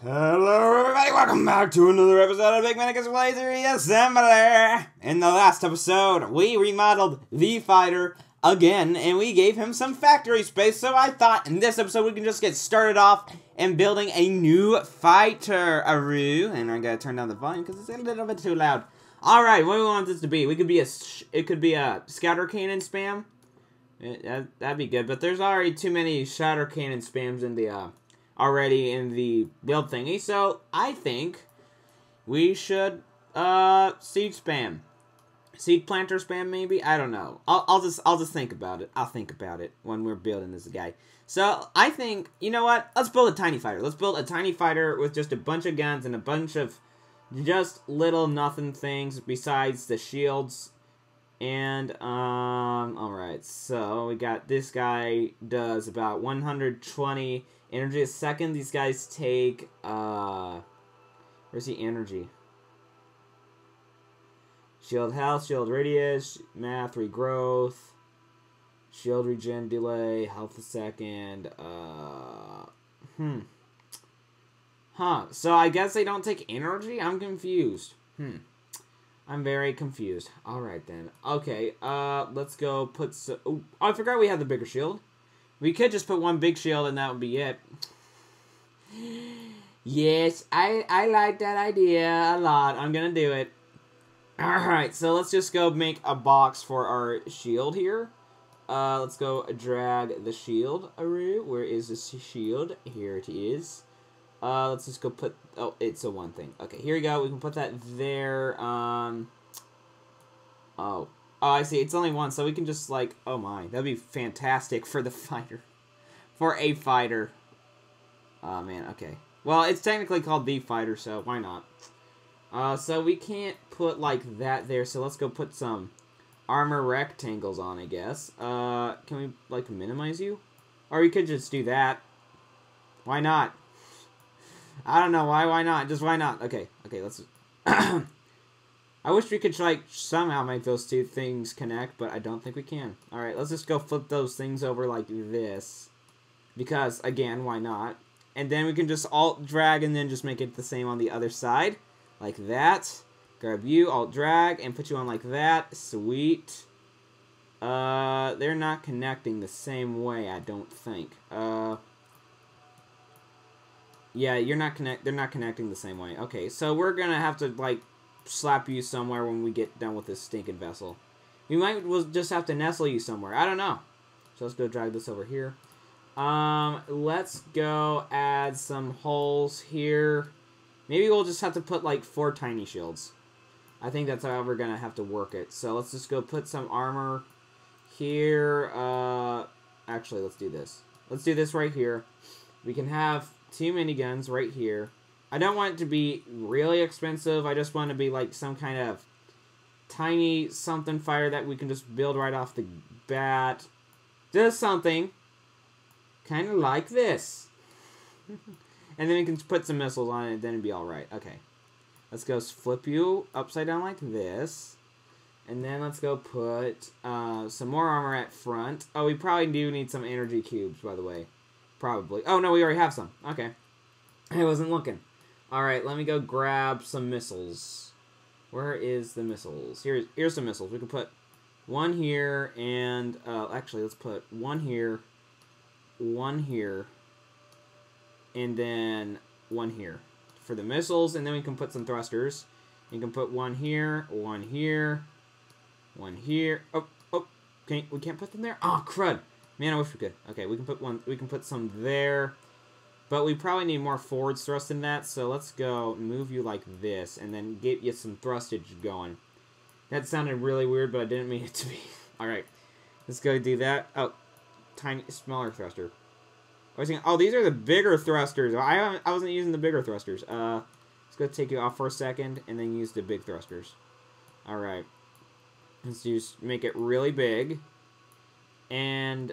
Hello everybody, welcome back to another episode of Pikminnicus Plays Reassembler! In the last episode, we remodeled the fighter again, and we gave him some factory space, so I thought in this episode we can just get started off and building a new fighter, Aru. And I gotta turn down the volume because it's a little bit too loud. Alright, what do we want this to be? It could be a scouter cannon spam. That'd be good, but there's already too many shatter cannon spams in the, already in the build thingy, so I think we should seed spam, seed planter spam, maybe. I don't know. I'll just think about it. I'll think about it when we're building this guy. So I think, you know what? Let's build a tiny fighter. Let's build a tiny fighter with just a bunch of guns and a bunch of just little nothing things besides the shields. And all right. So we got this guy does about 120. Energy a second. These guys take, where's the energy? Shield health, shield radius, math, regrowth, shield regen delay, health a second, So I guess they don't take energy? I'm confused. I'm very confused. Alright then. Okay, let's go put some, oh, I forgot we had the bigger shield. We could just put one big shield and that would be it. Yes, I like that idea a lot. I'm gonna do it. Alright, so let's just go make a box for our shield here. Let's go drag the shield, Aru. Where is this shield? Here it is. Let's just go put... Oh, it's a one thing. Okay, here we go. We can put that there. Oh, I see. It's only one, so we can just, like... Oh, my. That'd be fantastic for the fighter. For a fighter. Oh, man. Okay. Well, it's technically called the fighter, so why not? So we can't put, like, that there. So let's go put some armor rectangles on, I guess. Can we, like, minimize you? Or we could just do that. Why not? I don't know. Why not? Just why not? Okay. Okay, let's... I wish we could, like, somehow make those two things connect, but I don't think we can. Alright, let's just go flip those things over like this. Because, again, why not? And then we can just alt-drag and then just make it the same on the other side. Like that. Grab you, alt-drag, and put you on like that. Sweet. They're not connecting the same way, I don't think. Yeah, they're not connecting the same way. Okay, so we're gonna have to, like... slap you somewhere when we get done with this stinking vessel. We might just have to nestle you somewhere. I don't know. So let's go drag this over here. Let's go add some holes here. Maybe we'll just have to put like 4 tiny shields. I think that's how we're gonna have to work it. So let's just go put some armor here. Actually, let's do this. Let's do this right here. We can have 2 miniguns right here. I don't want it to be really expensive. I just want to be like some kind of tiny something fire that we can just build right off the bat. Just something kind of like this. And then we can put some missiles on it, then it'd be alright. Okay. Let's go flip you upside down like this. And then let's go put some more armor at front. Oh, we probably do need some energy cubes, by the way. Probably. Oh, no, we already have some. Okay. I wasn't looking. Alright, let me go grab some missiles. Where is the missiles? Here's some missiles. We can put one here and... actually, let's put one here, one here, and then one here for the missiles. And then we can put some thrusters. You can put one here, one here, one here. Oh, we can't put them there? Oh, crud. Man, I wish we could. Okay, we can put one. We can put some there. But we probably need more forward thrust than that, so let's go move you like this, and then get you some thrustage going. That sounded really weird, but I didn't mean it to be. Alright, let's go do that. Oh, tiny, smaller thruster. I was thinking, oh, these are the bigger thrusters. I wasn't using the bigger thrusters. Let's go take you off for a second, and then use the big thrusters. Alright. Let's just make it really big. And,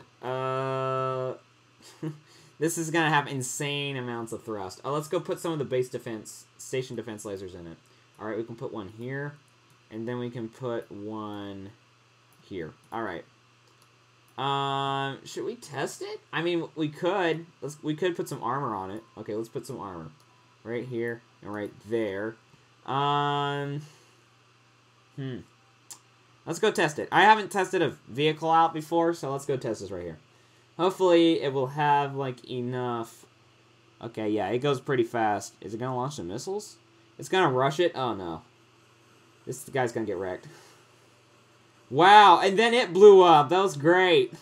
this is going to have insane amounts of thrust. Oh, let's go put some of the base defense, station defense lasers in it. Alright, we can put one here. And then we can put one here. Alright. Should we test it? I mean, we could. We could put some armor on it. Okay, let's put some armor. right here and right there. Let's go test it. I haven't tested a vehicle out before, so let's go test this right here. Hopefully it will have, like, enough... Okay, yeah, it goes pretty fast. Is it gonna launch the missiles? It's gonna rush it? Oh, no. This guy's gonna get wrecked. Wow, and then it blew up. That was great.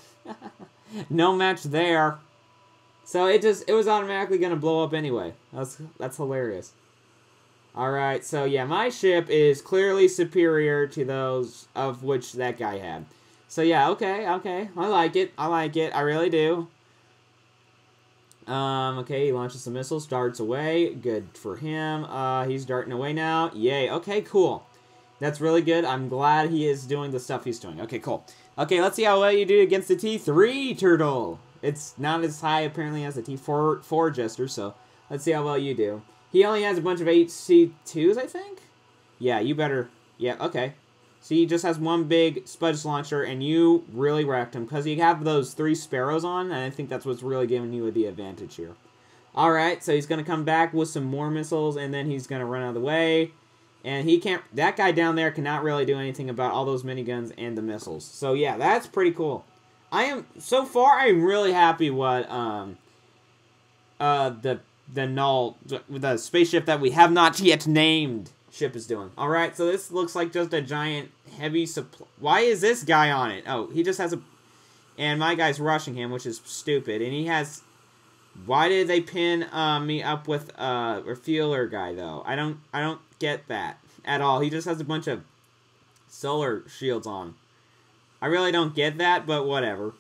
No match there. So it was automatically gonna blow up anyway. That's hilarious. Alright, so yeah, my ship is clearly superior to those of which that guy had. So yeah, okay. I like it. I really do. Okay, he launches some missiles, darts away. Good for him. He's darting away now. Yay. Okay, cool. That's really good. I'm glad he is doing the stuff he's doing. Okay, cool. Okay, let's see how well you do against the T3 turtle. It's not as high, apparently, as the T4 jester, so let's see how well you do. He only has a bunch of HC2s, I think? Yeah, you better... Yeah, okay. So he just has one big Spudge Launcher, and you really wrecked him, because you have those three Sparrows on, and I think that's what's really giving you the advantage here. Alright, so he's going to come back with some more missiles, and then he's going to run out of the way. And he can't... That guy down there cannot really do anything about all those miniguns and the missiles. So, yeah, that's pretty cool. So far, I'm really happy what, the spaceship that we have not yet named ship is doing. Alright, so this looks like just a giant, heavy supply... Why is this guy on it? Oh, he just has a... And my guy's rushing him, which is stupid. And he has... Why did they pin me up with a refueler guy, though? I don't get that at all. He just has a bunch of solar shields on. I really don't get that, but whatever.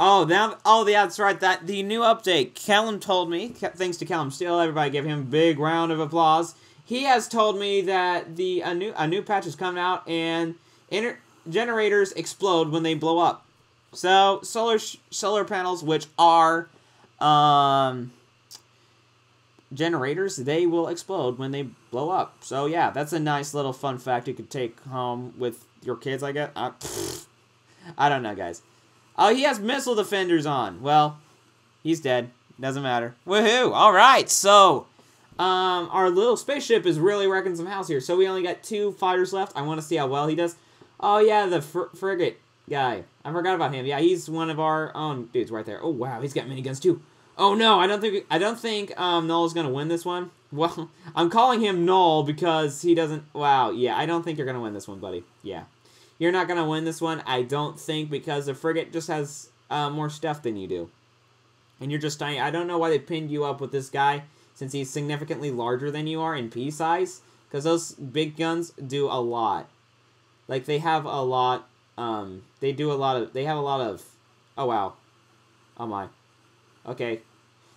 Oh, now, oh yeah, that's right. That the new update. Callum told me, thanks to Callum Steele, everybody give him a big round of applause. He has told me that a new patch is coming out and generators explode when they blow up. So solar panels, which are generators, they will explode when they blow up. So yeah, that's a nice little fun fact you could take home with your kids, I guess. I don't know, guys. Oh, he has missile defenders on. Well, he's dead. Doesn't matter. Woohoo! Alright, so our little spaceship is really wrecking some house here. So we only got 2 fighters left. I want to see how well he does. Oh yeah, the frigate guy. I forgot about him. Yeah, he's one of our own dudes right there. Oh wow, he's got miniguns too. Oh no, I don't think Noel's gonna win this one. Well, I'm calling him Noel because he doesn't. Wow, yeah, I don't think you're gonna win this one, buddy. Yeah, you're not gonna win this one. I don't think, because the frigate just has more stuff than you do, and you're just dying. I don't know why they pinned you up with this guy since he's significantly larger than you are in pea size. Because those big guns do a lot. Like they have a lot. They do a lot of. They have a lot of. Oh wow. Oh my. Okay.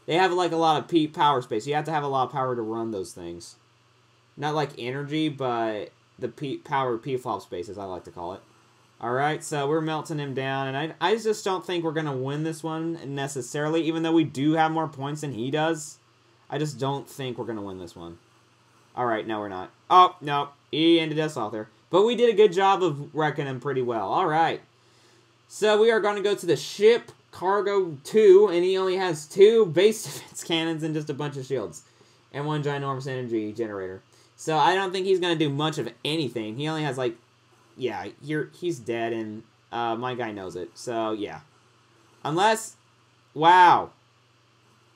They have, like, a lot of power space. You have to have a lot of power to run those things. Not, like, energy, but the power P-flop space, as I like to call it. Alright, so we're melting him down, and I just don't think we're going to win this one necessarily, even though we do have more points than he does. I just don't think we're going to win this one. Alright, no, we're not. Oh, no. He ended us off there. But we did a good job of wrecking him pretty well. Alright. So we are going to go to the ship... Cargo 2, and he only has 2 base defense cannons and just a bunch of shields. And 1 ginormous energy generator. So I don't think he's going to do much of anything. He only has, like... Yeah, he's dead, and my guy knows it. So, yeah. Unless... Wow.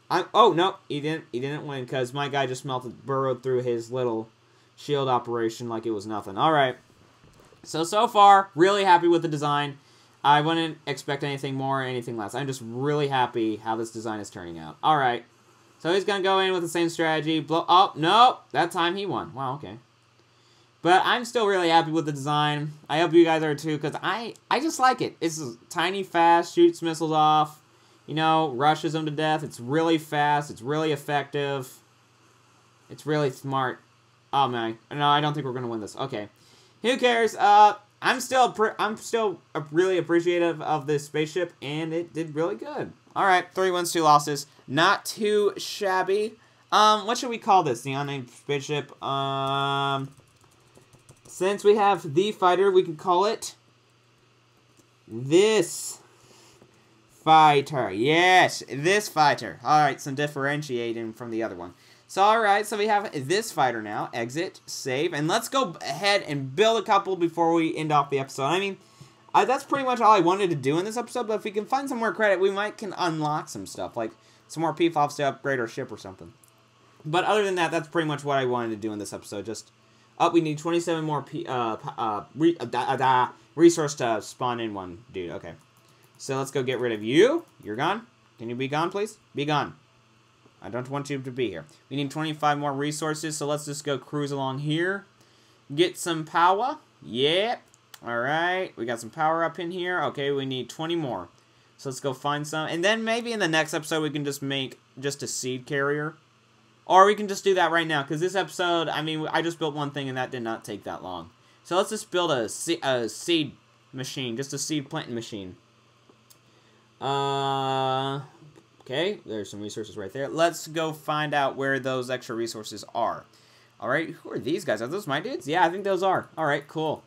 Oh, no, he didn't win, because my guy just burrowed through his little shield operation like it was nothing. Alright. So far, really happy with the design. I wouldn't expect anything more or anything less. I'm just really happy how this design is turning out. Alright. So he's going to go in with the same strategy. Blow. Oh, no! That time he won. Wow, okay. But I'm still really happy with the design. I hope you guys are too, because I just like it. It's tiny, fast, shoots missiles off. You know, rushes them to death. It's really fast. It's really effective. It's really smart. Oh, man. No, I don't think we're going to win this. Okay. Who cares? I'm still really appreciative of this spaceship, and it did really good. All right, 3 wins, 2 losses, not too shabby. What should we call this? The unnamed spaceship. Since we have the fighter, we can call it this fighter. Yes, this fighter. Alright, some differentiating from the other one. So, alright, so we have this fighter now. Exit, save, and let's go ahead and build a couple before we end off the episode. I mean, that's pretty much all I wanted to do in this episode, but if we can find some more credit, we might can unlock some stuff, like some more PFOFs to upgrade our ship or something. But other than that, that's pretty much what I wanted to do in this episode. Just, we need 27 more resource to spawn in one dude. Okay. So let's go get rid of you. You're gone. Can you be gone, please? Be gone. I don't want you to be here. We need 25 more resources, so let's just go cruise along here. Get some power. Yeah. Alright. We got some power up in here. Okay, we need 20 more. So let's go find some. And then maybe in the next episode we can just make just a seed carrier. Or we can just do that right now, because this episode, I mean, I just built one thing and that did not take that long. So let's just build a seed machine, just a seed planting machine. Okay, there's some resources right there. Let's go find out where those extra resources are. Alright, who are these guys? Are those my dudes? Yeah, I think those are. Alright, cool.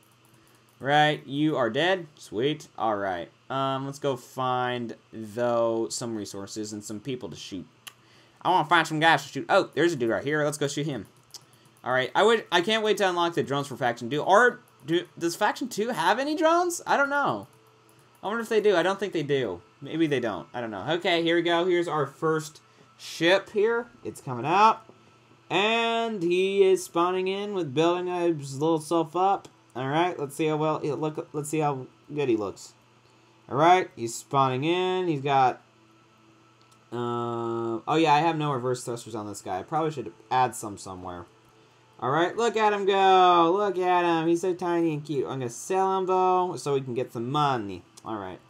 Right, you are dead. Sweet. Alright, let's go find, though, some resources and some people to shoot. I want to find some guys to shoot. Oh, there's a dude right here. Let's go shoot him. Alright, I can't wait to unlock the drones for Faction 2. Or, does Faction 2 have any drones? I don't know. I wonder if they do. I don't think they do. Maybe they don't. I don't know. Okay, here we go. Here's our first ship here. It's coming up. And he is spawning in with building his little self up. Alright, let's see how well he look. Let's see how good he looks. Alright, he's spawning in. He's got... oh yeah, I have no reverse thrusters on this guy. I probably should add some somewhere. Alright, look at him go! Look at him! He's so tiny and cute. I'm gonna sell him, though, so we can get some money. Alright.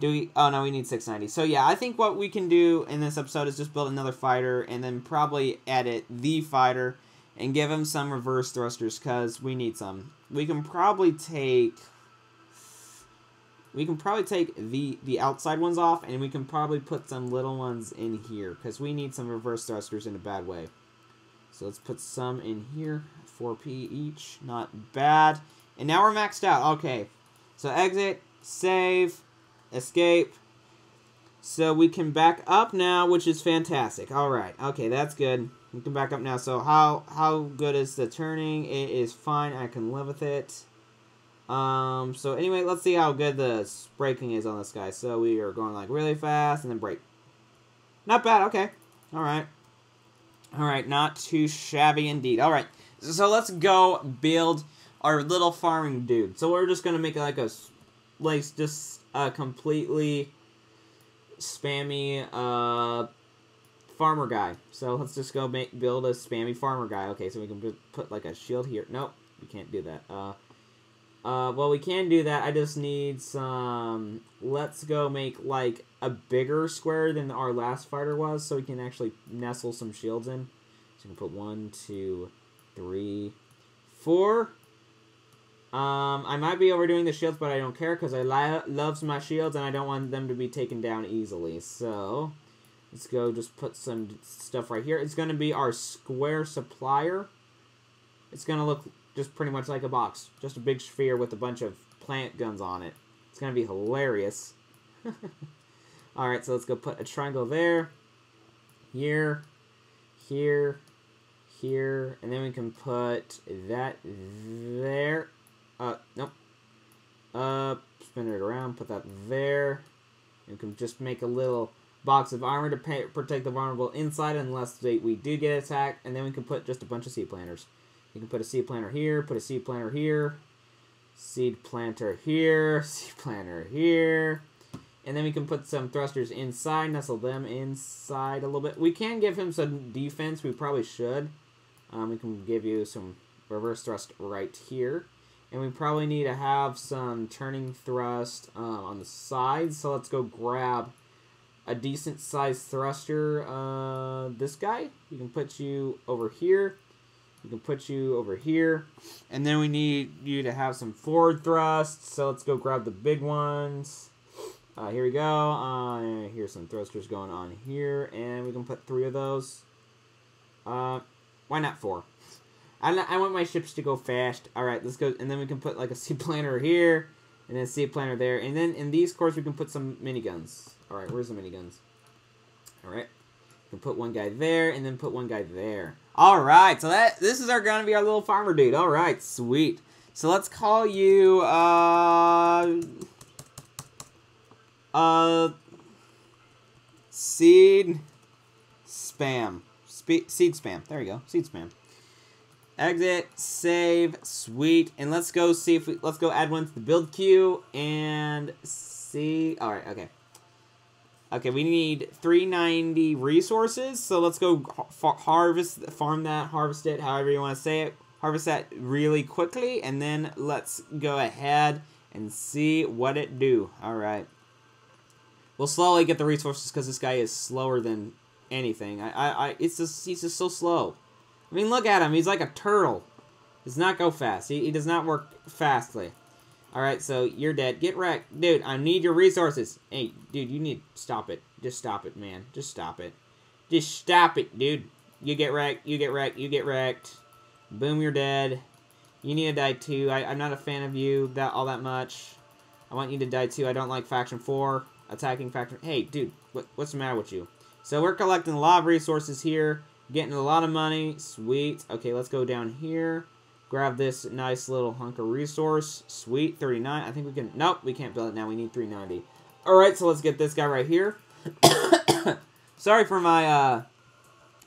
Do we... Oh, no, we need 690. So yeah, I think what we can do in this episode is just build another fighter and then probably edit the fighter and give him some reverse thrusters, because we need some. We can probably take... We can probably take the outside ones off, and we can probably put some little ones in here, because we need some reverse thrusters in a bad way. So let's put some in here, 4P each, not bad. And now we're maxed out, okay. So exit, save, escape. So we can back up now, which is fantastic. Alright, okay, that's good. We can back up now, so how good is the turning? It is fine, I can live with it. So anyway, let's see how good the braking is on this guy. So we are going like really fast and then brake. Not bad, okay. Alright. Alright, not too shabby indeed. Alright, so let's go build our little farming dude. So we're just going to make like a, just a completely spammy, farmer guy. So let's just go build a spammy farmer guy. Okay, so we can put like a shield here. Nope, we can't do that. Well, we can do that. I just need some... Let's go make, like, a bigger square than our last fighter was, so we can actually nestle some shields in. So we can put 1, 2, 3, 4. I might be overdoing the shields, but I don't care, because I love my shields, and I don't want them to be taken down easily. So, let's go just put some stuff right here. It's going to be our square supplier. It's going to look... Just pretty much like a box. Just a big sphere with a bunch of plant guns on it. It's going to be hilarious. Alright, so let's go put a triangle there. Here. Here. Here. And then we can put that there. Nope. Spin it around. Put that there. And we can just make a little box of armor to protect the vulnerable inside unless we do get attacked. And then we can put just a bunch of seed planters. You can put a seed planter here, put a seed planter here, seed planter here, seed planter here. And then we can put some thrusters inside, nestle them inside a little bit. We can give him some defense, we probably should. We can give you some reverse thrust right here. And we probably need to have some turning thrust on the sides. So let's go grab a decent sized thruster. This guy, we can put you over here. We can put you over here. And then we need you to have some forward thrusts. So let's go grab the big ones. Here we go. Here's some thrusters going on here. And we can put 3 of those. Why not 4? I want my ships to go fast. Alright, let's go. And then we can put like a seed planter here. And then seed planter there. And then in these cores, we can put some miniguns. Alright, where's the miniguns? Alright. We can put one guy there, and then put one guy there. Alright, so this is going to be our little farmer dude. Alright, sweet. So let's call you, seed spam. Seed spam. There we go. Seed spam. Exit, save, sweet, and let's go see if we, let's go add one to the build queue, and see, alright, okay. Okay, we need 390 resources, so let's go harvest it, however you want to say it, harvest that really quickly, and then let's go ahead and see what it do, alright. We'll slowly get the resources, because this guy is slower than anything, he's just so slow. I mean, look at him. He's like a turtle. Does not go fast. He does not work fastly. Alright, so you're dead. Get wrecked. Dude, I need your resources. Hey, dude, you need... Stop it. Just stop it, man. Just stop it. Just stop it, dude. You get wrecked. You get wrecked. You get wrecked. Boom, you're dead. You need to die, too. I'm not a fan of you all that much. I want you to die, too. I don't like Faction 4. Attacking Faction... Hey, dude, what's the matter with you? So we're collecting a lot of resources here. Getting a lot of money. Sweet. Okay, let's go down here. Grab this nice little hunk of resource. Sweet. 39. I think we can... Nope, we can't build it now. We need 390. Alright, so let's get this guy right here. Sorry for my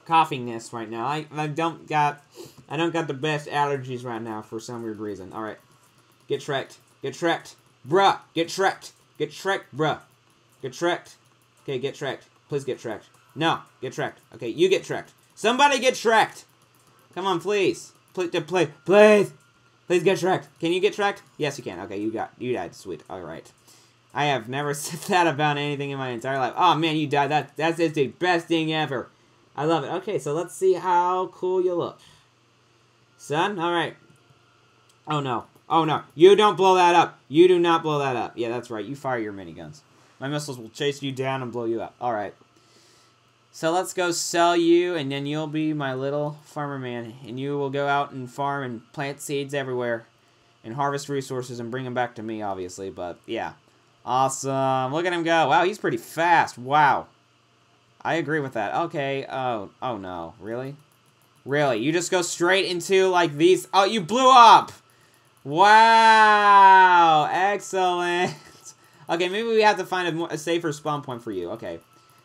coughing-ness right now. I don't got the best allergies right now for some weird reason. Alright. Get Shrek'd. Get Shrek'd. Bruh. Get Shrek'd. Get Shrek'd, bruh. Get Shrek'd. Okay, get Shrek'd. Please get Shrek'd. No. Get Shrek'd. Okay, you get Shrek'd. Somebody get Shrek'd! Come on, please. Please get Shrek'd. Can you get Shrek'd? Yes, you can. Okay, you died. Sweet. Alright. I have never said that about anything in my entire life. Oh, man, you died. That is the best thing ever. I love it. Okay, so let's see how cool you look. Son? Alright. Oh, no. Oh, no. You don't blow that up. You do not blow that up. Yeah, that's right. You fire your miniguns. My missiles will chase you down and blow you up. Alright. So let's go sell you, and then you'll be my little farmer man. And you will go out and farm and plant seeds everywhere. And harvest resources and bring them back to me, obviously. But, yeah. Awesome. Look at him go. Wow, he's pretty fast. Wow. I agree with that. Okay. Oh no. Really? Really? You just go straight into, like, these... Oh, you blew up! Wow! Excellent. Okay, maybe we have to find a safer spawn point for you. Okay.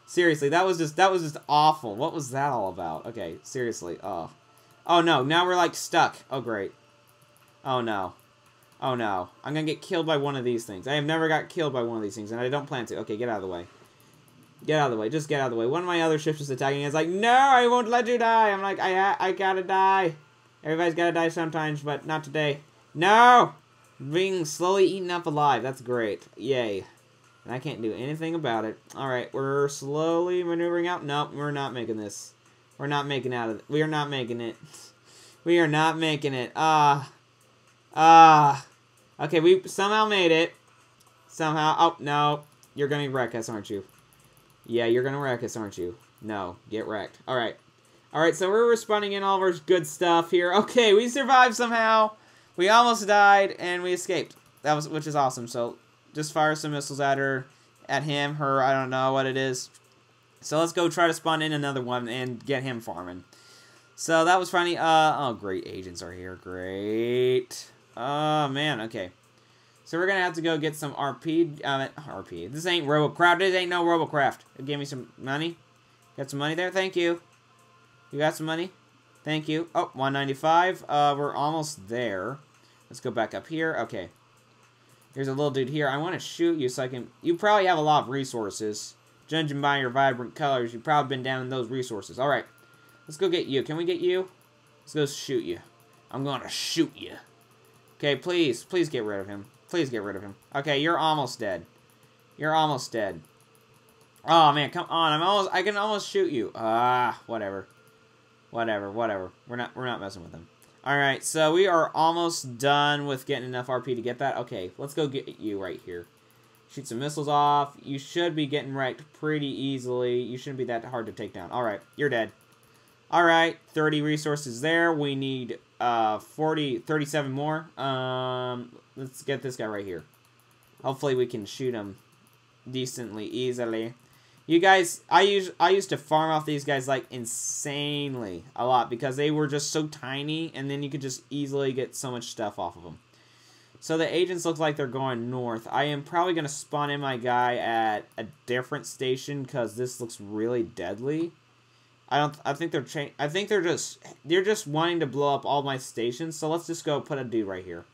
Seriously, that was just awful. What was that all about? Okay, seriously. Oh no, now we're like stuck. Oh great. Oh no. Oh no. I'm gonna get killed by one of these things. I have never got killed by one of these things, and I don't plan to. Okay, get out of the way. Get out of the way. Just get out of the way. One of my other ships is attacking. It's like, no, I won't let you die. I'm like, I gotta die. Everybody's gotta die sometimes, but not today. No! Being slowly eaten up alive. That's great. Yay. And I can't do anything about it. Alright, we're slowly maneuvering out. Nope, we're not making this. We're not making out of it. We are not making it. We are not making it. Okay, we somehow made it. Somehow. Oh, no. You're gonna wreck us, aren't you? Yeah, you're gonna wreck us, aren't you? No, get wrecked. Alright. Alright, so we're responding in all of our good stuff here. Okay, we survived somehow. We almost died, and we escaped. Which is awesome, so... Just fire some missiles at her, at him, her, I don't know what it is. So let's go try to spawn in another one and get him farming. So that was funny. Oh, great, agents are here. Great. Oh, man, okay. So we're going to have to go get some RP. This ain't Robocraft. This ain't no Robocraft. Give me some money. Got some money there? Thank you. You got some money? Thank you. Oh, 195. We're almost there. Let's go back up here. Okay. Here's a little dude here. I want to shoot you so I can... You probably have a lot of resources. Judging by your vibrant colors, you've probably been down in those resources. Alright. Let's go get you. Can we get you? Let's go shoot you. I'm going to shoot you. Okay, please. Please get rid of him. Please get rid of him. Okay, you're almost dead. You're almost dead. Oh, man. Come on. I can almost shoot you. Whatever. Whatever. Whatever. We're not messing with him. Alright, so we are almost done with getting enough RP to get that. Okay, let's go get you right here. Shoot some missiles off. You should be getting wrecked pretty easily. You shouldn't be that hard to take down. Alright, you're dead. Alright, 30 resources there. We need 37 more. Let's get this guy right here. Hopefully we can shoot them decently easily. You guys, I used to farm off these guys like insanely a lot because they were just so tiny, and then you could just easily get so much stuff off of them. So the agents look like they're going north. I am probably going to spawn in my guy at a different station because this looks really deadly. I think they're just wanting to blow up all my stations. So let's just go put a dude right here.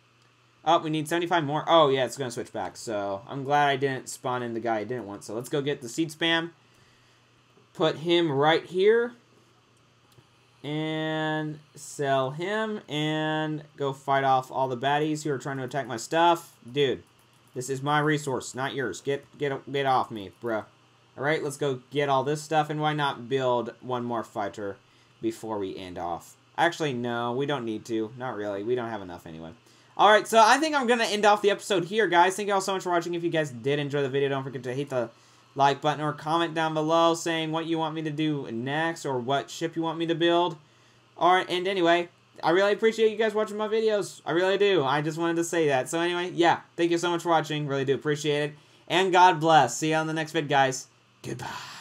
Oh, we need 75 more. Oh, yeah, it's going to switch back. So I'm glad I didn't spawn in the guy I didn't want. So let's go get the seed spam. Put him right here. And sell him. And go fight off all the baddies who are trying to attack my stuff. Dude, this is my resource, not yours. Get off me, bro. All right, let's go get all this stuff. And why not build one more fighter before we end off? Actually, no, we don't need to. Not really. We don't have enough anyway. Alright, so I think I'm going to end off the episode here, guys. Thank you all so much for watching. If you guys did enjoy the video, don't forget to hit the like button or comment down below saying what you want me to do next or what ship you want me to build. Alright, and anyway, I really appreciate you guys watching my videos. I really do. I just wanted to say that. So anyway, yeah, thank you so much for watching. Really do appreciate it. And God bless. See you on the next vid, guys. Goodbye.